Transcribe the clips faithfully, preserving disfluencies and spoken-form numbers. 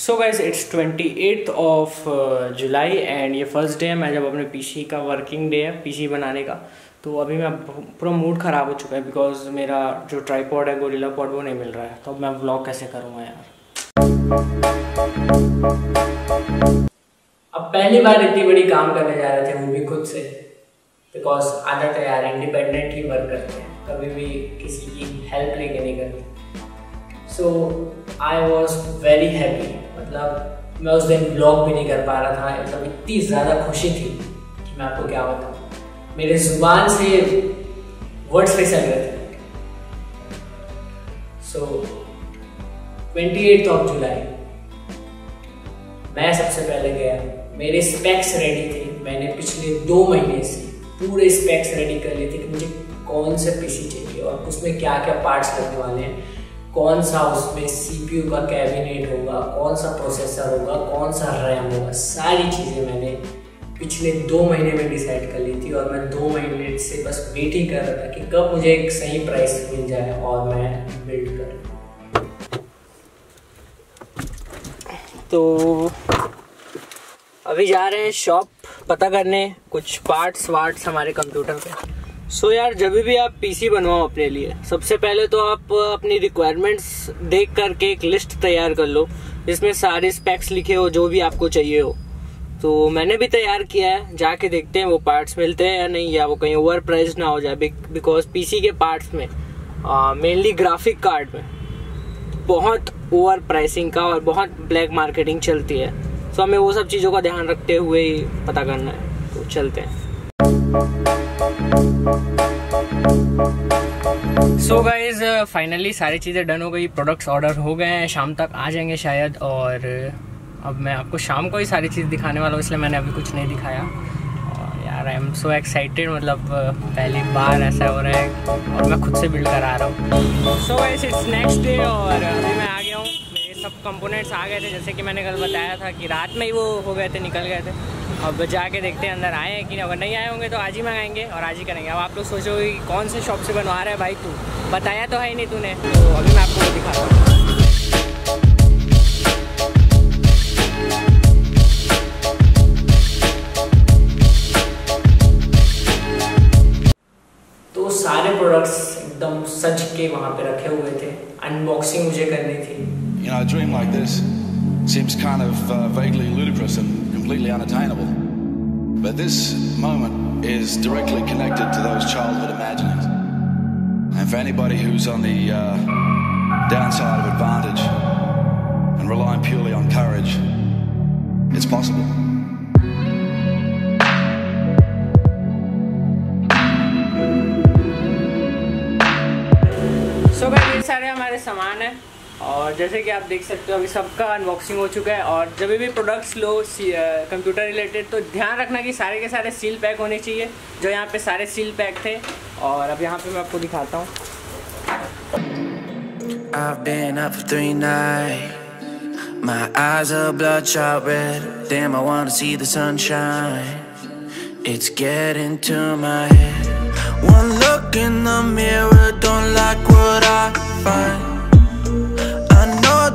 So guys it's twenty eighth of July and ये first day है मैं जब अपने पीसी का वर्किंग डे है पीसी बनाने का। तो अभी मैं पूरा मूड ख़राब हो चुका है बिकॉज मेरा जो ट्राइपॉड है गोरिल्ला पॉड वो नहीं मिल रहा है। तो अब मैं व्लॉग कैसे करूँगा यार। अब पहली बार इतनी बड़ी काम करने जा रहे थे वो भी खुद से, बिकॉज आदत है यार, इंडिपेंडेंट ही वर्क करते हैं, कभी भी किसी की हेल्प लेके नहीं करते। So I was very happy, मतलब मैं उस दिन ब्लॉग भी नहीं कर पा रहा था, मतलब इतनी ज़्यादा खुशी थी कि मैं आपको क्या बताऊँ, मेरे जुबान से वर्ड्स फिसल गए थे। So twenty eighth of July मैं सबसे पहले गया, मेरे स्पेक्स रेडी थे, मैंने पिछले दो महीने से पूरे स्पेक्स रेडी कर लिए थे कि मुझे कौन सा पीसी चाहिए और उसमें क्या क्या पार्ट्स लगने वाले हैं, कौन सा उसमें सीपीयू का कैबिनेट होगा, कौन सा प्रोसेसर होगा, कौन सा रैम होगा, सारी चीज़ें मैंने पिछले दो महीने में डिसाइड कर ली थी। और मैं दो महीने से बस वेट ही कर रहा था कि कब मुझे एक सही प्राइस मिल जाए और मैं बिल्ड कर। तो अभी जा रहे हैं शॉप पता करने कुछ पार्ट्स वार्ट्स हमारे कंप्यूटर पे। सो यार जब भी आप पीसी बनवाओ अपने लिए सबसे पहले तो आप अपनी रिक्वायरमेंट्स देख करके एक लिस्ट तैयार कर लो जिसमें सारे स्पेक्स लिखे हो जो भी आपको चाहिए हो। तो मैंने भी तैयार किया है, जाके देखते हैं वो पार्ट्स मिलते हैं या नहीं, या वो कहीं ओवर प्राइस ना हो जाए, बिकॉज पीसी के पार्ट्स में मेनली ग्राफिक कार्ड में बहुत ओवर प्राइसिंग का और बहुत ब्लैक मार्केटिंग चलती है। सो so, हमें वो सब चीज़ों का ध्यान रखते हुए ही पता करना है। तो चलते हैं। सो गाइज फाइनली सारी चीज़ें डन हो गई, प्रोडक्ट्स ऑर्डर हो गए हैं, शाम तक आ जाएंगे शायद। और अब मैं आपको शाम को ही सारी चीज़ दिखाने वाला हूँ, इसलिए मैंने अभी कुछ नहीं दिखाया। और यार आई एम सो एक्साइटेड, मतलब पहली बार ऐसा हो रहा है और मैं खुद से बिल्ड करा रहा हूँ। So guys it's next day और अभी मैं आ गया हूँ, सब कंपोनेंट्स आ गए थे जैसे कि मैंने कल बताया था कि रात में ही वो हो गए थे, निकल गए थे। अब जाके देखते हैं अंदर आए हैं कि नहीं, अगर नहीं आए होंगे तो आज ही मंगाएंगे और आज ही करेंगे। अब आप लोग सोचोगे कि कौन से शॉप से बनवा रहा है भाई, तू बताया तो है ही नहीं तूने। तो अभी मैं आपको दिखा रहा हूँ। तो सारे प्रोडक्ट्स एकदम सज के वहाँ पे रखे हुए थे, अनबॉक्सिंग मुझे करनी थी। You know, a dream like this seems kind of uh, vaguely ludicrous and completely unattainable. But this moment is directly connected to those childhood imaginings. And for anybody who's on the uh, downside of advantage and relying purely on courage, it's possible. So guys, ये सारे हमारे सामान हैं और जैसे कि आप देख सकते हो अभी सबका अनबॉक्सिंग हो चुका है। और जब भी प्रोडक्ट्स लो कंप्यूटर रिलेटेड तो ध्यान रखना कि सारे के सारे सील पैक होने चाहिए, जो यहाँ पे सारे सील पैक थे। और अब यहाँ पे मैं आपको दिखाता हूँ। I've been up for three nights. My eyes are bloodshot red. Damn, I wanna see the sunshine. It's getting to my head. One look in the mirror, don't like what I find.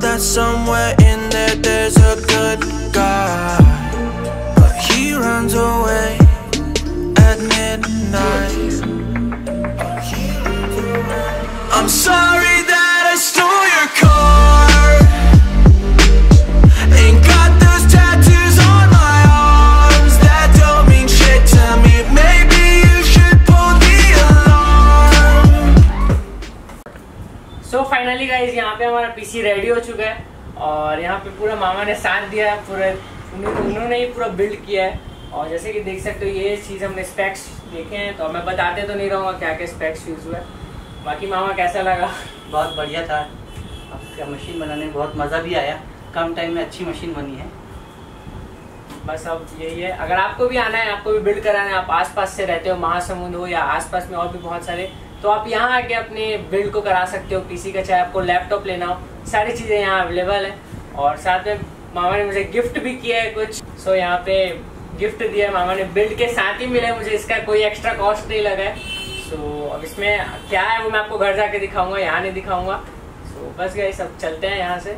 That somewhere in there there's a good guy, but he runs away at midnight. I'm sorry that I stole your car, ain't got those tattoos on my arms that don't mean shit to me. Maybe you should pull the alarm. So finally guys यहाँ पे हमारा PC ready हो चुका है और यहाँ पे पूरा मामा ने साथ दिया है, पूरा उन्होंने ही पूरा बिल्ड किया है। और जैसे कि देख सकते हो ये चीज़ हमने स्पेक्स देखे हैं, तो मैं बताते तो नहीं रहूँगा क्या क्या स्पेक्स यूज़ हुआ है। बाकी मामा कैसा लगा? बहुत बढ़िया था, आपका मशीन बनाने में बहुत मज़ा भी आया, कम टाइम में अच्छी मशीन बनी है। बस अब यही है, अगर आपको भी आना है, आपको भी बिल्ड कराना है, आप आसपास से रहते हो, महासमुंद हो या आसपास में और भी बहुत सारे, तो आप यहाँ आके अपने बिल्ड को करा सकते हो पीसी का, चाहे आपको लैपटॉप लेना हो, सारी चीज़ें यहाँ अवेलेबल हैं। और साथ में मामा ने मुझे गिफ्ट भी किया है कुछ। सो so, यहाँ पे गिफ्ट दिया है मामा ने, बिल्ड के साथ ही मिला है मुझे, इसका कोई एक्स्ट्रा कॉस्ट नहीं लगा है। सो so, अब इसमें क्या है वो मैं आपको घर जाके दिखाऊंगा, यहाँ नहीं दिखाऊंगा। सो so, बस गए सब चलते हैं यहाँ से।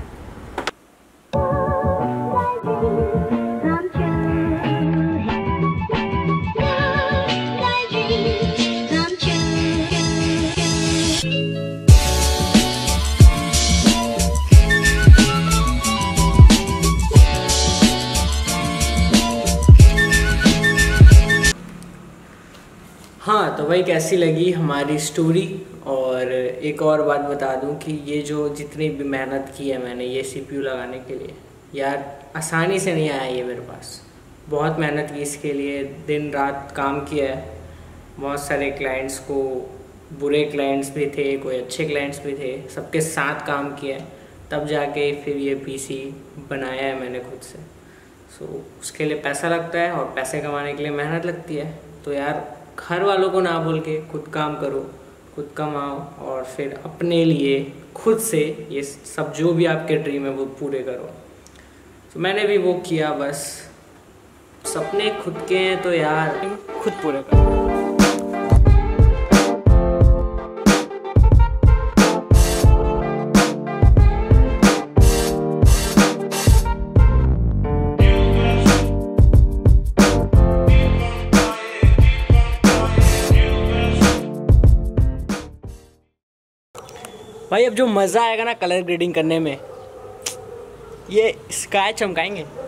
भाई कैसी लगी हमारी स्टोरी। और एक और बात बता दूं कि ये जो जितनी भी मेहनत की है मैंने ये सीपीयू लगाने के लिए, यार आसानी से नहीं आया ये मेरे पास। बहुत मेहनत की इसके लिए, दिन रात काम किया है। बहुत सारे क्लाइंट्स को, बुरे क्लाइंट्स भी थे, कोई अच्छे क्लाइंट्स भी थे, सबके साथ काम किया है, तब जाके फिर ये पीसी बनाया है मैंने खुद से। सो so, उसके लिए पैसा लगता है और पैसे कमाने के लिए मेहनत लगती है। तो यार घर वालों को ना बोल के खुद काम करो, खुद कमाओ और फिर अपने लिए खुद से ये सब जो भी आपके ड्रीम है वो पूरे करो। तो so, मैंने भी वो किया। बस सपने खुद के हैं तो यार खुद पूरे करो। भाई अब जो मज़ा आएगा ना कलर ग्रेडिंग करने में, ये स्काई चमकाएंगे।